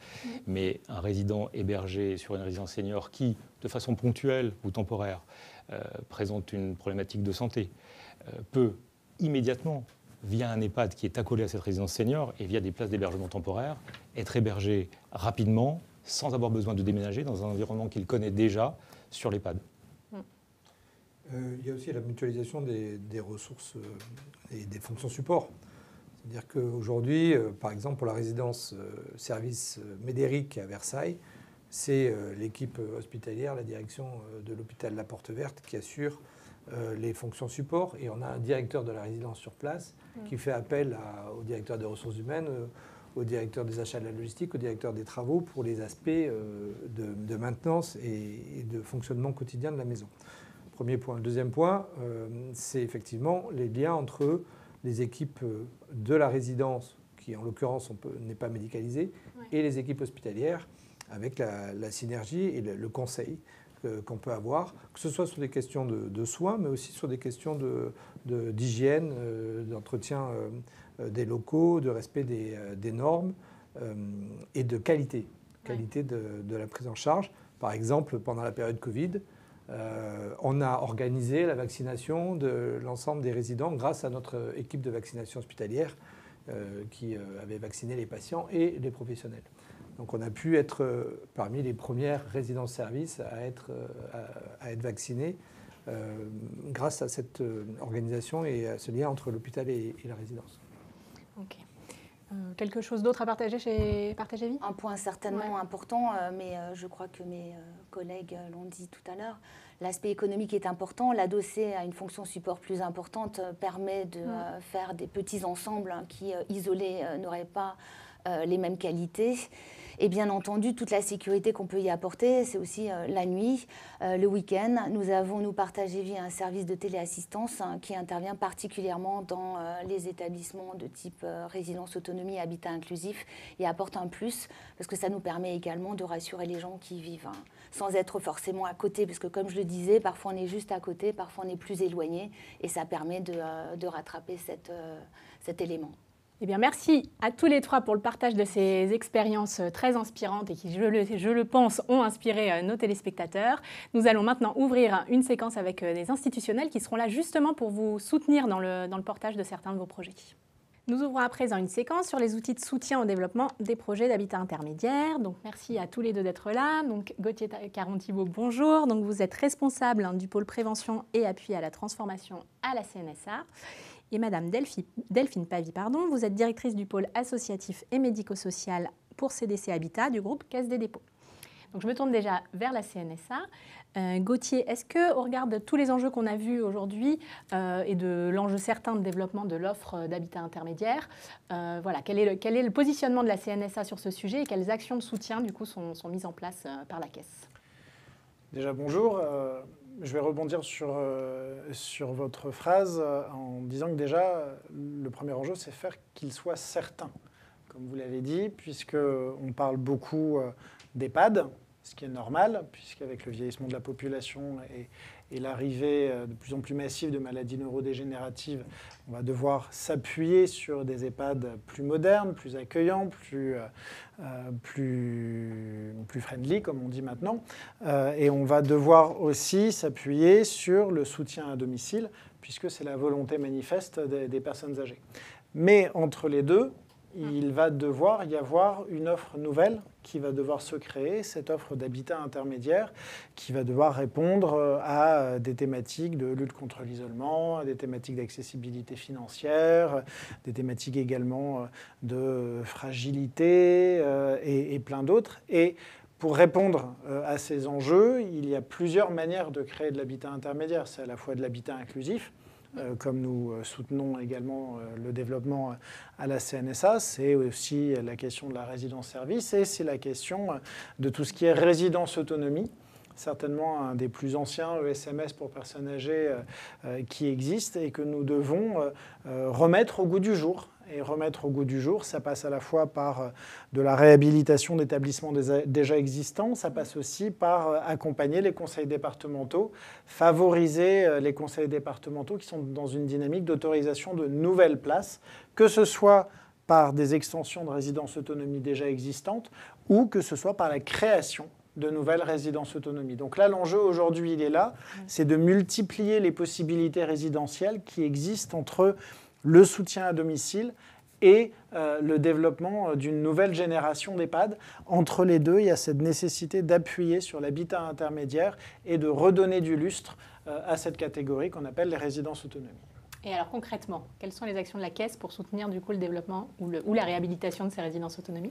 Mais un résident hébergé sur une résidence senior qui, de façon ponctuelle ou temporaire, présente une problématique de santé, peut immédiatement, via un EHPAD qui est accolé à cette résidence senior et via des places d'hébergement temporaire, être hébergé rapidement, sans avoir besoin de déménager dans un environnement qu'il connaît déjà sur l'EHPAD. Il y a aussi la mutualisation des ressources et des fonctions support. C'est-à-dire qu'aujourd'hui, par exemple, pour la résidence service Médéric à Versailles, c'est l'équipe hospitalière, la direction de l'hôpital La Porte Verte qui assure les fonctions support. Et on a un directeur de la résidence sur place qui fait appel au directeur des ressources humaines, au directeur des achats de la logistique, au directeur des travaux pour les aspects de maintenance et de fonctionnement quotidien de la maison. Premier point. Le deuxième point, c'est effectivement les liens entre les équipes de la résidence, qui en l'occurrence n'est pas médicalisée, et les équipes hospitalières, avec la synergie et le conseil qu'on peut avoir, que ce soit sur des questions de soins, mais aussi sur des questions d'hygiène, d'entretien des locaux, de respect des normes et de qualité de la prise en charge. Par exemple, pendant la période Covid, on a organisé la vaccination de l'ensemble des résidents grâce à notre équipe de vaccination hospitalière qui avait vacciné les patients et les professionnels. Donc on a pu être parmi les premières résidences-services à être vaccinées grâce à cette organisation et à ce lien entre l'hôpital et la résidence. Ok. Quelque chose d'autre à partager chez Partagez Vie ? Un point certainement important, mais je crois que mes collègues l'ont dit tout à l'heure, l'aspect économique est important. L'adosser à une fonction support plus importante permet de faire des petits ensembles qui, isolés, n'auraient pas les mêmes qualités. Et bien entendu, toute la sécurité qu'on peut y apporter, c'est aussi la nuit, le week-end. Nous avons, nous, Partagez Vie, un service de téléassistance qui intervient particulièrement dans les établissements de type résidence autonomie, habitat inclusif, et apporte un plus, parce que ça nous permet également de rassurer les gens qui y vivent, sans être forcément à côté, parce que comme je le disais, parfois on est juste à côté, parfois on est plus éloigné, et ça permet de rattraper cet élément. Eh bien, merci à tous les trois pour le partage de ces expériences très inspirantes et qui, je le pense, ont inspiré nos téléspectateurs. Nous allons maintenant ouvrir une séquence avec des institutionnels qui seront là justement pour vous soutenir dans le portage de certains de vos projets. Nous ouvrons à présent une séquence sur les outils de soutien au développement des projets d'habitat intermédiaire. Donc, merci à tous les deux d'être là. Donc, Gauthier Caron-Thibault, bonjour. Donc, vous êtes responsable du pôle prévention et appui à la transformation à la CNSA. Et Madame Delphine Pavie, vous êtes directrice du pôle associatif et médico-social pour CDC Habitat du groupe Caisse des Dépôts. Donc, je me tourne déjà vers la CNSA. Gauthier, est-ce qu'au regard de tous les enjeux qu'on a vus aujourd'hui et de l'enjeu certain de développement de l'offre d'habitat intermédiaire, voilà, quel est le positionnement de la CNSA sur ce sujet et quelles actions de soutien du coup, sont mises en place par la Caisse ? Déjà, bonjour. Je vais rebondir sur votre phrase en disant que déjà, le premier enjeu, c'est faire qu'il soit certain, comme vous l'avez dit, puisqu'on parle beaucoup d'EHPAD, ce qui est normal, puisqu'avec le vieillissement de la population et l'arrivée de plus en plus massive de maladies neurodégénératives, on va devoir s'appuyer sur des EHPAD plus modernes, plus accueillants, plus friendly, comme on dit maintenant. Et on va devoir aussi s'appuyer sur le soutien à domicile, puisque c'est la volonté manifeste des personnes âgées. Mais entre les deux, il va devoir y avoir une offre nouvelle qui va devoir se créer, cette offre d'habitat intermédiaire qui va devoir répondre à des thématiques de lutte contre l'isolement, des thématiques d'accessibilité financière, des thématiques également de fragilité et plein d'autres. Et pour répondre à ces enjeux, il y a plusieurs manières de créer de l'habitat intermédiaire. C'est à la fois de l'habitat inclusif, comme nous soutenons également le développement à la CNSA, c'est aussi la question de la résidence-service et c'est la question de tout ce qui est résidence-autonomie, certainement un des plus anciens ESMS pour personnes âgées qui existe et que nous devons remettre au goût du jour. Et remettre au goût du jour, ça passe à la fois par de la réhabilitation d'établissements déjà existants, ça passe aussi par accompagner les conseils départementaux, favoriser les conseils départementaux qui sont dans une dynamique d'autorisation de nouvelles places, que ce soit par des extensions de résidences autonomie déjà existantes ou que ce soit par la création de nouvelles résidences autonomie. Donc là, l'enjeu aujourd'hui, il est là, c'est de multiplier les possibilités résidentielles qui existent entre le soutien à domicile et le développement d'une nouvelle génération d'EHPAD. Entre les deux, il y a cette nécessité d'appuyer sur l'habitat intermédiaire et de redonner du lustre à cette catégorie qu'on appelle les résidences autonomies. Et alors concrètement, quelles sont les actions de la Caisse pour soutenir du coup le développement ou la réhabilitation de ces résidences autonomies ?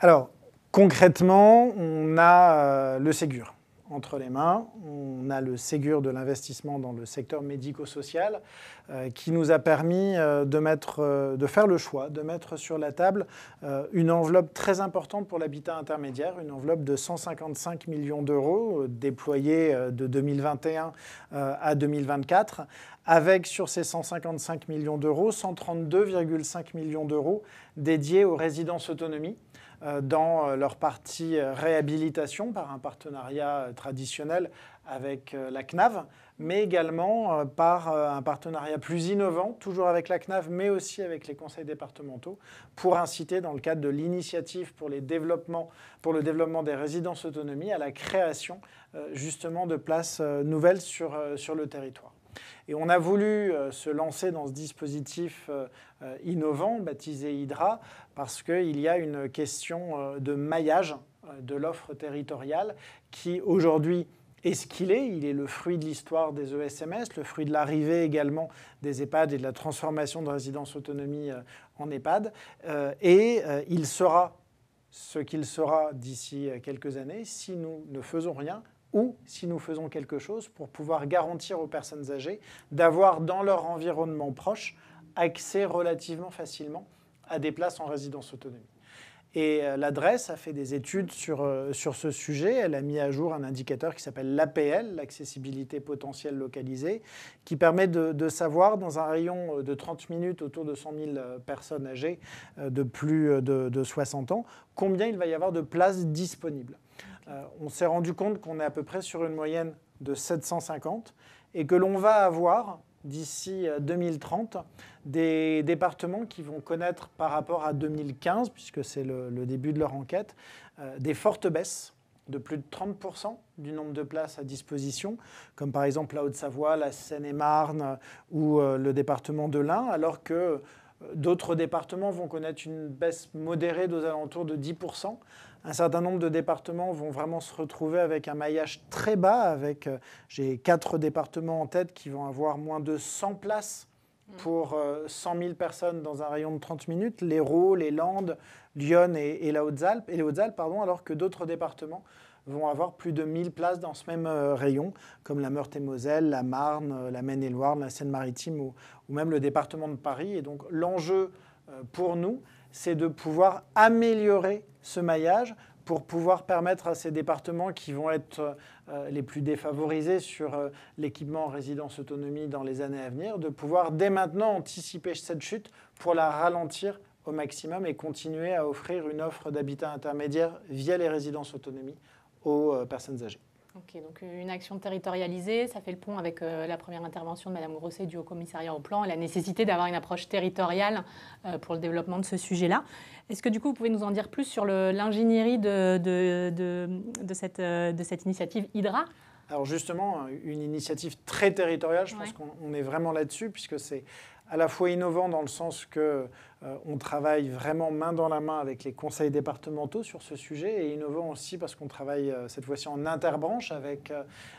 Alors concrètement, on a le Ségur entre les mains. On a le Ségur de l'investissement dans le secteur médico-social qui nous a permis de faire le choix, de mettre sur la table une enveloppe très importante pour l'habitat intermédiaire, une enveloppe de 155 millions d'euros déployée de 2021 à 2024, avec sur ces 155 millions d'euros, 132,5 millions d'euros dédiés aux résidences autonomie, dans leur partie réhabilitation par un partenariat traditionnel avec la CNAV, mais également par un partenariat plus innovant, toujours avec la CNAV, mais aussi avec les conseils départementaux, pour inciter, dans le cadre de l'initiative pour le développement des résidences autonomie, à la création justement de places nouvelles sur le territoire. Et on a voulu se lancer dans ce dispositif innovant baptisé Hydra parce qu'il y a une question de maillage de l'offre territoriale qui aujourd'hui est ce qu'il est. Il est le fruit de l'histoire des ESMS, le fruit de l'arrivée également des EHPAD et de la transformation de résidence autonomie en EHPAD. Et il sera ce qu'il sera d'ici quelques années si nous ne faisons rien ou si nous faisons quelque chose pour pouvoir garantir aux personnes âgées d'avoir dans leur environnement proche accès relativement facilement à des places en résidence autonomie. Et l'adresse a fait des études sur ce sujet. Elle a mis à jour un indicateur qui s'appelle l'APL, l'accessibilité potentielle localisée, qui permet de savoir dans un rayon de 30 minutes autour de 100 000 personnes âgées de plus de 60 ans, combien il va y avoir de places disponibles. Okay. On s'est rendu compte qu'on est à peu près sur une moyenne de 750 et que l'on va avoir d'ici 2030, des départements qui vont connaître par rapport à 2015, puisque c'est le début de leur enquête, des fortes baisses de plus de 30% du nombre de places à disposition, comme par exemple la Haute-Savoie, la Seine-et-Marne ou le département de l'Ain, alors que d'autres départements vont connaître une baisse modérée d'aux alentours de 10%. Un certain nombre de départements vont vraiment se retrouver avec un maillage très bas. Avec, j'ai 4 départements en tête qui vont avoir moins de 100 places pour 100 000 personnes dans un rayon de 30 minutes. L'Hérault, les Landes, Lyon et les Hautes-Alpes, alors que d'autres départements vont avoir plus de 1000 places dans ce même rayon, comme la Meurthe-et-Moselle, la Marne, la Maine-et-Loire, la Seine-Maritime ou même le département de Paris. Et donc l'enjeu pour nous, c'est de pouvoir améliorer ce maillage pour pouvoir permettre à ces départements qui vont être les plus défavorisés sur l'équipement en résidence autonomie dans les années à venir, de pouvoir dès maintenant anticiper cette chute pour la ralentir au maximum et continuer à offrir une offre d'habitat intermédiaire via les résidences autonomie aux personnes âgées. Ok, donc une action territorialisée, ça fait le pont avec la première intervention de Mme Grosset du Haut-Commissariat au plan et la nécessité d'avoir une approche territoriale pour le développement de ce sujet-là. Est-ce que du coup, vous pouvez nous en dire plus sur l'ingénierie de cette initiative Hydra ? Alors justement, une initiative très territoriale, je pense qu'on est vraiment là-dessus, puisque c'est à la fois innovant dans le sens que on travaille vraiment main dans la main avec les conseils départementaux sur ce sujet, et innovant aussi parce qu'on travaille cette fois-ci en interbranche avec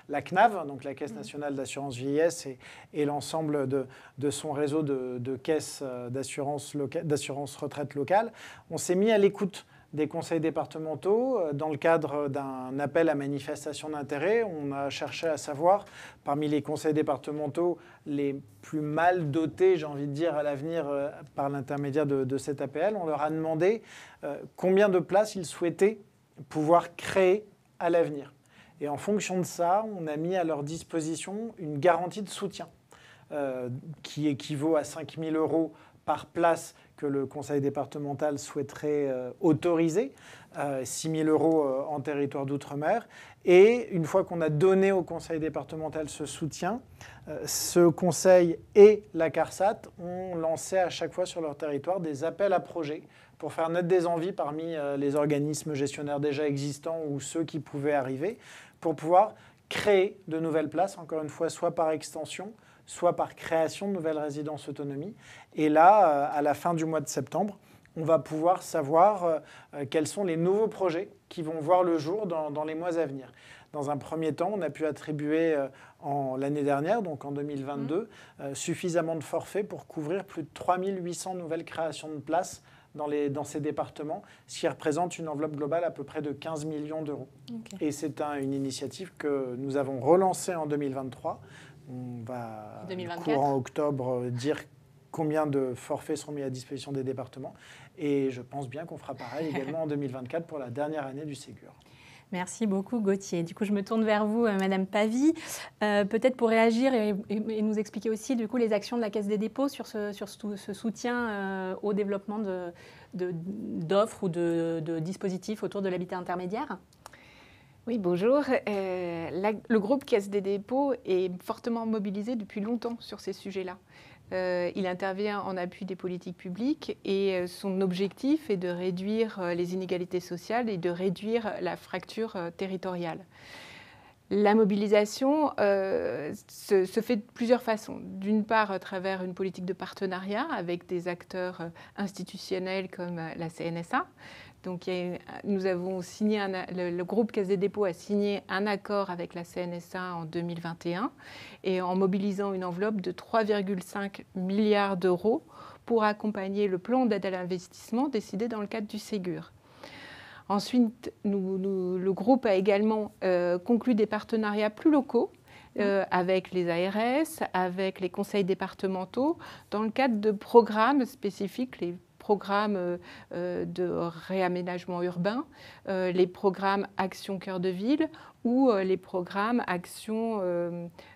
la CNAV, donc la Caisse nationale d'assurance vieillesse, et l'ensemble de son réseau de caisses d'assurance retraite locale. On s'est mis à l'écoute des conseils départementaux dans le cadre d'un appel à manifestation d'intérêt. On a cherché à savoir, parmi les conseils départementaux les plus mal dotés, j'ai envie de dire, à l'avenir par l'intermédiaire de cet APL, on leur a demandé combien de places ils souhaitaient pouvoir créer à l'avenir. Et en fonction de ça, on a mis à leur disposition une garantie de soutien qui équivaut à 5 000 € par place que le conseil départemental souhaiterait autoriser, 6 000 € en territoire d'outre-mer. Et une fois qu'on a donné au conseil départemental ce soutien, ce conseil et la CARSAT ont lancé à chaque fois sur leur territoire des appels à projets pour faire naître des envies parmi les organismes gestionnaires déjà existants ou ceux qui pouvaient arriver, pour pouvoir créer de nouvelles places, encore une fois, soit par extension, soit par création de nouvelles résidences autonomie. Et là, à la fin du mois de septembre, on va pouvoir savoir quels sont les nouveaux projets qui vont voir le jour dans les mois à venir. Dans un premier temps, on a pu attribuer l'année dernière, donc en 2022, suffisamment de forfaits pour couvrir plus de 3 800 nouvelles créations de places dans ces départements, ce qui représente une enveloppe globale à peu près de 15 millions d'euros. Okay. Et c'est une initiative que nous avons relancée en 2023. On va, courant octobre, dire combien de forfaits seront mis à disposition des départements. Et je pense bien qu'on fera pareil également en 2024 pour la dernière année du Ségur. Merci beaucoup, Gauthier. Du coup, je me tourne vers vous, Madame Pavie, peut-être pour réagir et nous expliquer aussi du coup, les actions de la Caisse des dépôts sur ce soutien au développement d'offres ou de dispositifs autour de l'habitat intermédiaire. Oui, bonjour. Le groupe Caisse des dépôts est fortement mobilisé depuis longtemps sur ces sujets-là. Il intervient en appui des politiques publiques et son objectif est de réduire les inégalités sociales et de réduire la fracture territoriale. La mobilisation se fait de plusieurs façons. D'une part, à travers une politique de partenariat avec des acteurs institutionnels comme la CNSA. Donc, nous avons signé, le groupe Caisse des dépôts a signé un accord avec la CNSA en 2021 et en mobilisant une enveloppe de 3,5 milliards d'euros pour accompagner le plan d'aide à l'investissement décidé dans le cadre du Ségur. Ensuite, le groupe a également conclu des partenariats plus locaux avec les ARS, avec les conseils départementaux, dans le cadre de programmes spécifiques, les programmes de réaménagement urbain, les programmes Action Cœur de Ville ou les programmes Action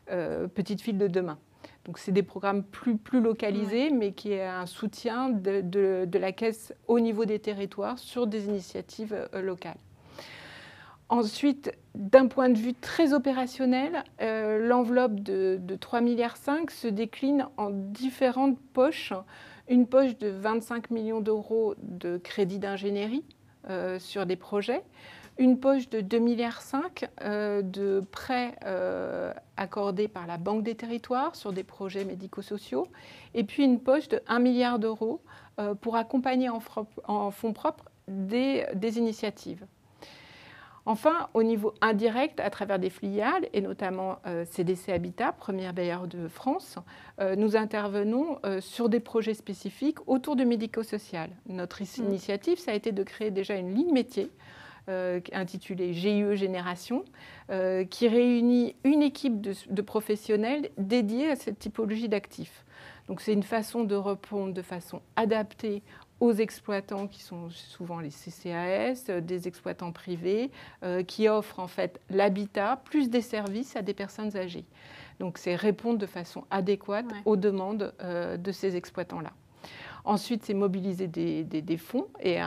Petite Ville de demain. Donc c'est des programmes plus localisés, mais qui est un soutien de la Caisse au niveau des territoires sur des initiatives locales. Ensuite, d'un point de vue très opérationnel, l'enveloppe de 3,5 milliards se décline en différentes poches. Une poche de 25 millions d'euros de crédit d'ingénierie sur des projets, une poche de 2,5 milliards de prêts accordés par la Banque des territoires sur des projets médico-sociaux, et puis une poche de 1 milliard d'euros pour accompagner en fonds propres des initiatives. Enfin, au niveau indirect, à travers des filiales, et notamment CDC Habitat, premier bailleur de France, nous intervenons sur des projets spécifiques autour du médico-social. Notre initiative, ça a été de créer déjà une ligne métier intitulée GIE Génération, qui réunit une équipe de professionnels dédiés à cette typologie d'actifs. Donc c'est une façon de répondre de façon adaptée aux exploitants qui sont souvent les CCAS, des exploitants privés, qui offrent en fait l'habitat plus des services à des personnes âgées. Donc c'est répondre de façon adéquate aux demandes de ces exploitants-là. Ensuite, c'est mobiliser des fonds et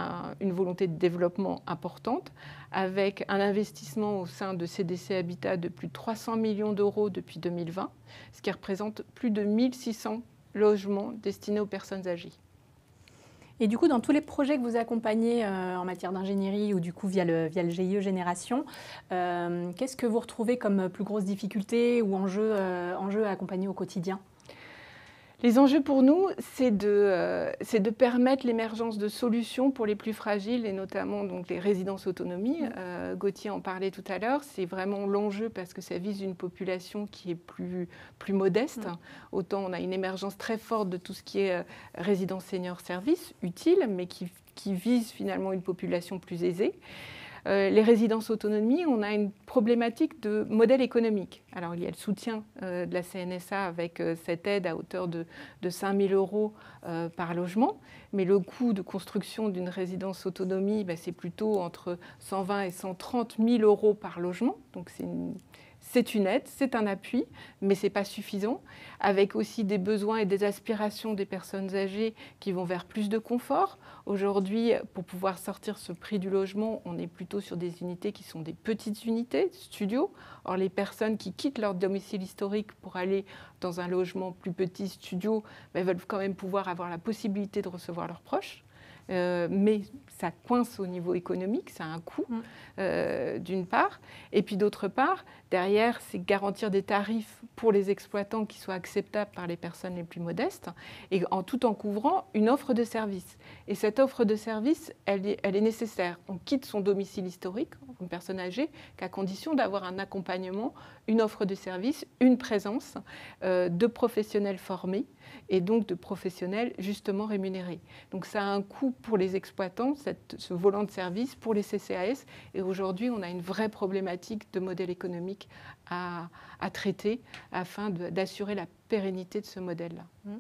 une volonté de développement importante avec un investissement au sein de CDC Habitat de plus de 300 millions d'euros depuis 2020, ce qui représente plus de 1600 logements destinés aux personnes âgées. Et du coup, dans tous les projets que vous accompagnez en matière d'ingénierie ou du coup via le GIE Génération, qu'est-ce que vous retrouvez comme plus grosses difficultés ou enjeux à accompagner au quotidien ? Les enjeux pour nous, c'est de permettre l'émergence de solutions pour les plus fragiles et notamment donc, les résidences autonomie. Gauthier en parlait tout à l'heure, c'est vraiment l'enjeu parce que ça vise une population qui est plus modeste. Autant on a une émergence très forte de tout ce qui est résidence senior-service, utile, mais qui vise finalement une population plus aisée. Les résidences autonomie, on a une problématique de modèle économique. Alors, il y a le soutien de la CNSA avec cette aide à hauteur de 5 000 euros par logement. Mais le coût de construction d'une résidence autonomie, ben, c'est plutôt entre 120 et 130 000 euros par logement. Donc, c'est une aide, c'est un appui, mais ce n'est pas suffisant, avec aussi des besoins et des aspirations des personnes âgées qui vont vers plus de confort. Aujourd'hui, pour pouvoir sortir ce prix du logement, on est plutôt sur des unités qui sont des petites unités, studios. Or, les personnes qui quittent leur domicile historique pour aller dans un logement plus petit, studio, ben, veulent quand même pouvoir avoir la possibilité de recevoir leurs proches. Mais ça coince au niveau économique, ça a un coût d'une part. Et puis d'autre part, derrière, c'est garantir des tarifs pour les exploitants qui soient acceptables par les personnes les plus modestes, et tout en couvrant une offre de service. Et cette offre de service, elle est nécessaire. On quitte son domicile historique, une personne âgée, qu'à condition d'avoir un accompagnement, une offre de service, une présence de professionnels formés et donc de professionnels justement rémunérés. Donc ça a un coût pour les exploitants, ce volant de service, pour les CCAS. Et aujourd'hui, on a une vraie problématique de modèle économique à traiter afin d'assurer la pérennité de ce modèle-là.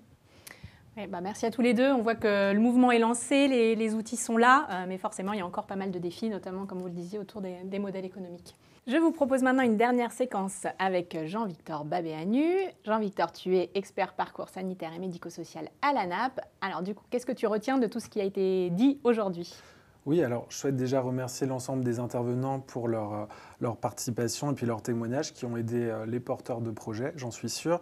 Eh ben, merci à tous les deux. On voit que le mouvement est lancé, les outils sont là, mais forcément, il y a encore pas mal de défis, notamment, comme vous le disiez, autour des modèles économiques. Je vous propose maintenant une dernière séquence avec Jean-Victor Babéanu. Jean-Victor, tu es expert parcours sanitaire et médico-social à l'ANAP. Alors du coup, qu'est-ce que tu retiens de tout ce qui a été dit aujourd'hui ? Oui, alors je souhaite déjà remercier l'ensemble des intervenants pour leur participation et puis leurs témoignages qui ont aidé les porteurs de projets, j'en suis sûr.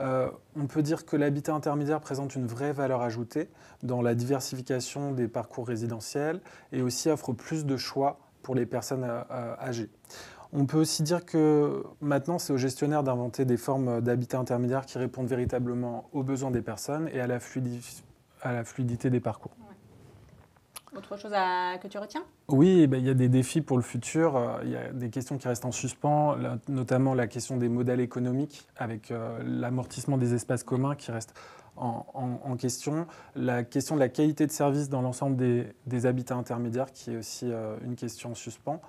On peut dire que l'habitat intermédiaire présente une vraie valeur ajoutée dans la diversification des parcours résidentiels et aussi offre plus de choix pour les personnes âgées. On peut aussi dire que maintenant, c'est aux gestionnaires d'inventer des formes d'habitat intermédiaire qui répondent véritablement aux besoins des personnes et à la fluidité des parcours. Ouais. Autre chose que tu retiens? Oui, ben, il y a des défis pour le futur. Il y a des questions qui restent en suspens, notamment la question des modèles économiques avec l'amortissement des espaces communs qui reste en question. La question de la qualité de service dans l'ensemble des habitats intermédiaires qui est aussi une question en suspens.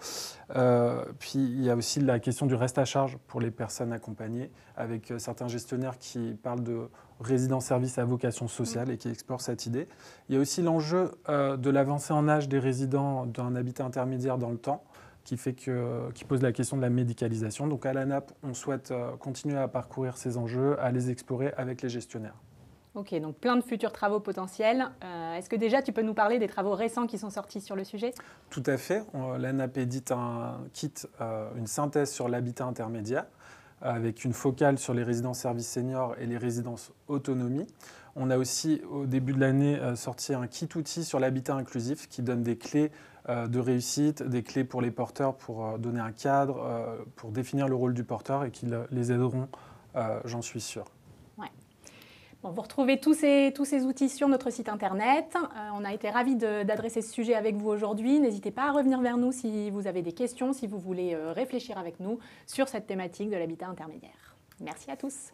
Puis il y a aussi la question du reste à charge pour les personnes accompagnées avec certains gestionnaires qui parlent de résidents-services à vocation sociale et qui explorent cette idée. Il y a aussi l'enjeu de l'avancée en âge des résidents d'un habitat intermédiaire dans le temps qui pose la question de la médicalisation. Donc à l'ANAP, on souhaite continuer à parcourir ces enjeux, à les explorer avec les gestionnaires. Ok, donc plein de futurs travaux potentiels. Est-ce que déjà tu peux nous parler des travaux récents qui sont sortis sur le sujet? Tout à fait. L'ANAP édite une synthèse sur l'habitat intermédiaire avec une focale sur les résidences services seniors et les résidences autonomie. On a aussi, au début de l'année, sorti un kit outil sur l'habitat inclusif qui donne des clés de réussite, des clés pour les porteurs pour donner un cadre, pour définir le rôle du porteur et qui les aideront, j'en suis sûr. Bon, vous retrouvez tous ces outils sur notre site internet. On a été ravis d'adresser ce sujet avec vous aujourd'hui. N'hésitez pas à revenir vers nous si vous avez des questions, si vous voulez réfléchir avec nous sur cette thématique de l'habitat intermédiaire. Merci à tous.